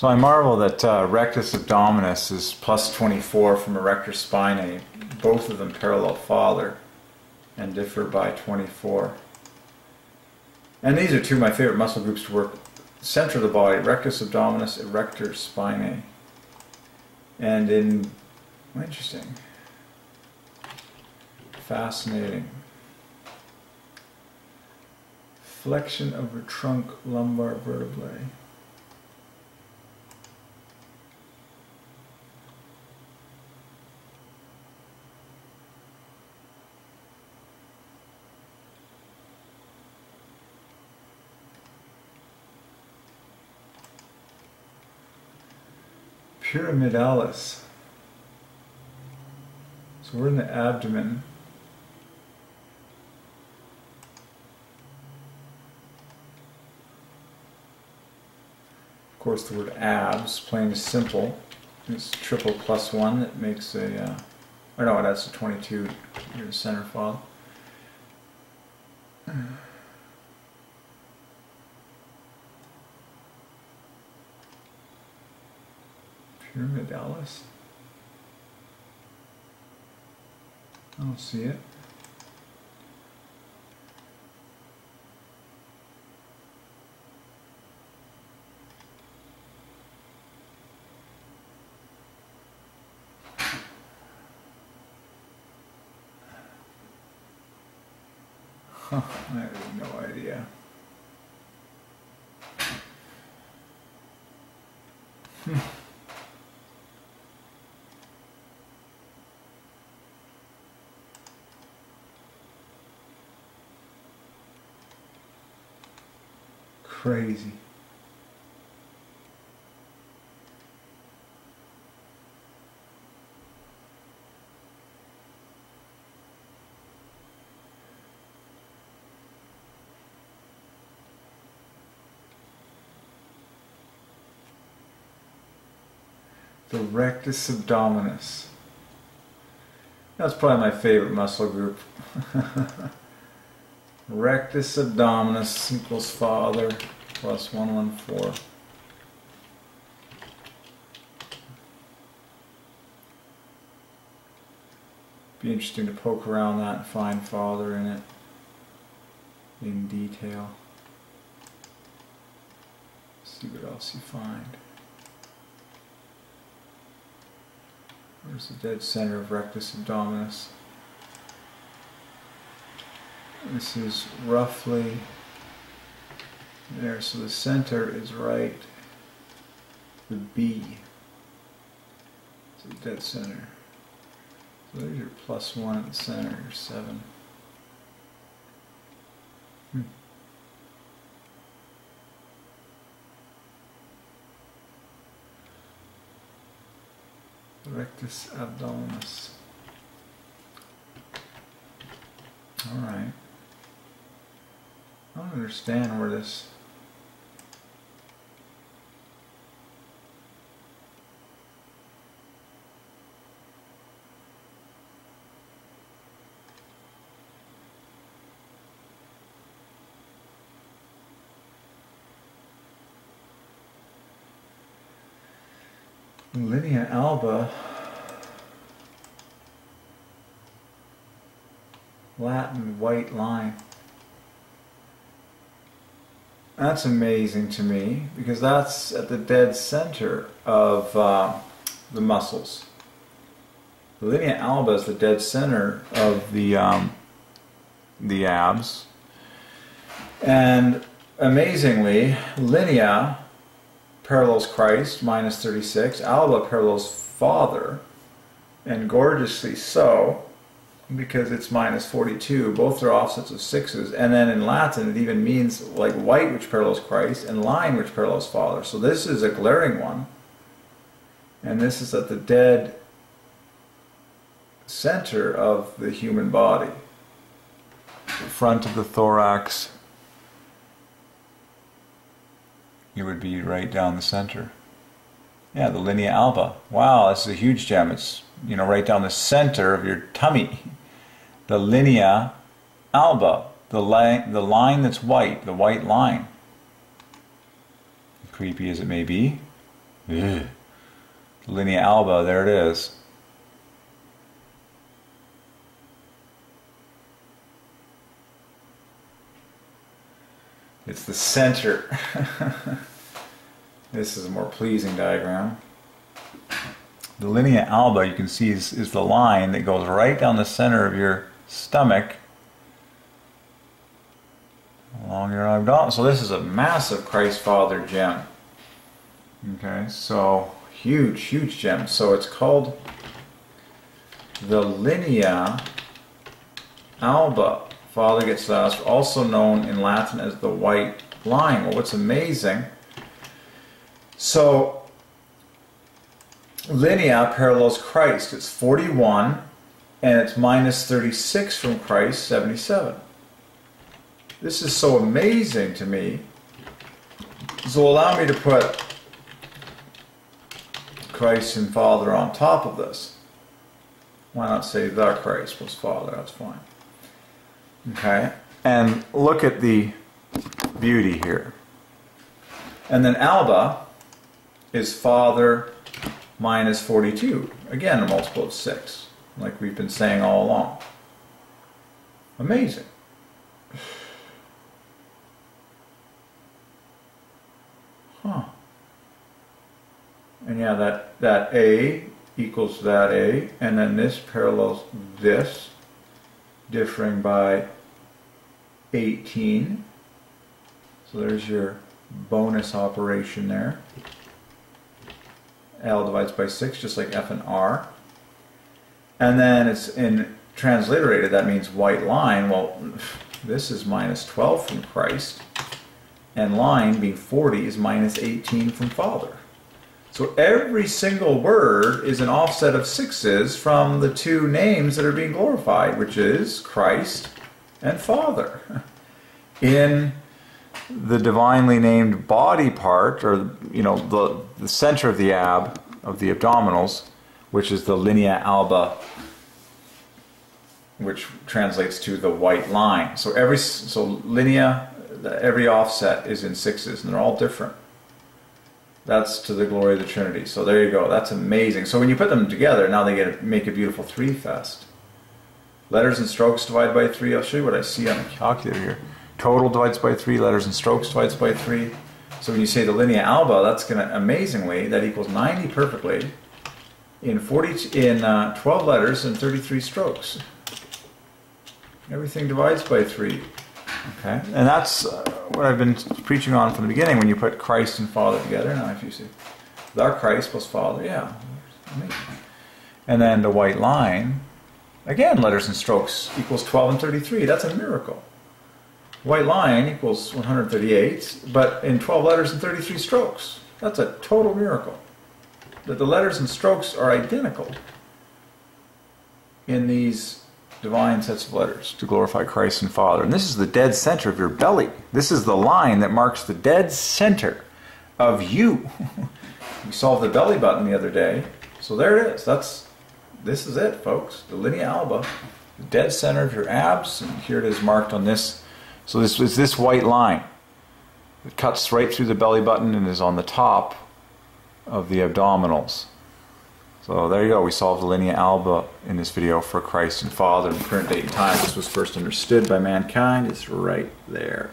So I marvel that rectus abdominis is plus 24 from erector spinae. Both of them parallel father and differ by 24. And these are two of my favorite muscle groups to work. Center of the body, rectus abdominis, erector spinae. And in, interesting, fascinating, flexion of her trunk, lumbar vertebrae. Pyramidalis. So we're in the abdomen. Of course, the word abs, plain and simple. It's triple plus one. It makes a, oh no, that's a 22 near the center file. Pyramidalis? I don't see it. Huh, I have no idea. Crazy. The rectus abdominis. That's probably my favorite muscle group. Rectus abdominis equals father plus 114. Be interesting to poke around that and find father in it in detail. See what else you find. Where's the dead center of rectus abdominis? This is roughly there, so the center is right, the B, so the dead center. So there's your plus one at the center, your 7. Rectus abdominis. Alright. I don't understand where this... Linea alba. Latin white line. That's amazing to me because that's at the dead center of the muscles. The linea alba is the dead center of the abs, and amazingly, linea parallels Christ minus 36, alba parallels father, and gorgeously so, because it's minus 42, both are offsets of 6s, and then in Latin it even means like white, which parallels Christ, and line, which parallels father. So this is a glaring one, and this is at the dead center of the human body, the front of the thorax. It would be right down the center. Yeah, the linea alba. Wow, this is a huge gem. It's, you know, right down the center of your tummy. The linea alba, the line that's white, the white line. Creepy as it may be, Ugh. Linea alba, there it is. It's the center. This is a more pleasing diagram. The linea alba, you can see, is the line that goes right down the center of your stomach along your abdomen. So this is a massive Christ Father gem. Okay, so huge, huge gem. So it's called the linea alba. Father gets lost, also known in Latin as the white line. Well, what's amazing, so linea parallels Christ. It's 41 and it's minus 36 from Christ, 77. This is so amazing to me. So allow me to put Christ and Father on top of this. Why not say the Christ plus Father? That's fine. Okay, and look at the beauty here. And then alba is Father minus 42. Again, a multiple of 6, like we've been saying all along. Amazing. Huh. And yeah, that A equals that A, and then this parallels this, differing by 18. So there's your bonus operation there. L divides by 6, just like F and R. And then it's in transliterated, that means white line. Well, this is minus 12 from Christ, and line being 40 is minus 18 from Father. So every single word is an offset of 6s from the two names that are being glorified, which is Christ and Father. In the divinely named body part, or you know, the center of the ab, of the abdominals, which is the linea alba, which translates to the white line. So every offset is in 6s, and they're all different. That's to the glory of the Trinity. So there you go. That's amazing. So when you put them together, now they get to make a beautiful 3-fest. Letters and strokes divide by 3. I'll show you what I see on the calculator here. Total divides by 3. Letters and strokes divides by 3. So when you say the linea alba, that's going to, amazingly, that equals 90 perfectly in 12 letters and 33 strokes. Everything divides by 3. Okay, and that's what I've been preaching on from the beginning. When you put Christ and Father together, now if you see the Christ plus Father, yeah, amazing. And then the white line, again, letters and strokes equals 12 and 33. That's a miracle. White line equals 138, but in 12 letters and 33 strokes. That's a total miracle. That the letters and strokes are identical in these divine sets of letters to glorify Christ and Father. And this is the dead center of your belly. This is the line that marks the dead center of you. We solved the belly button the other day. So there it is. This is it, folks. The linea alba, the dead center of your abs, and here it is marked on this. So this is this white line. It cuts right through the belly button and is on the top of the abdominals. So there you go, we solved the linea alba in this video for Christ and Father. In current date and time, this was first understood by mankind. It's right there.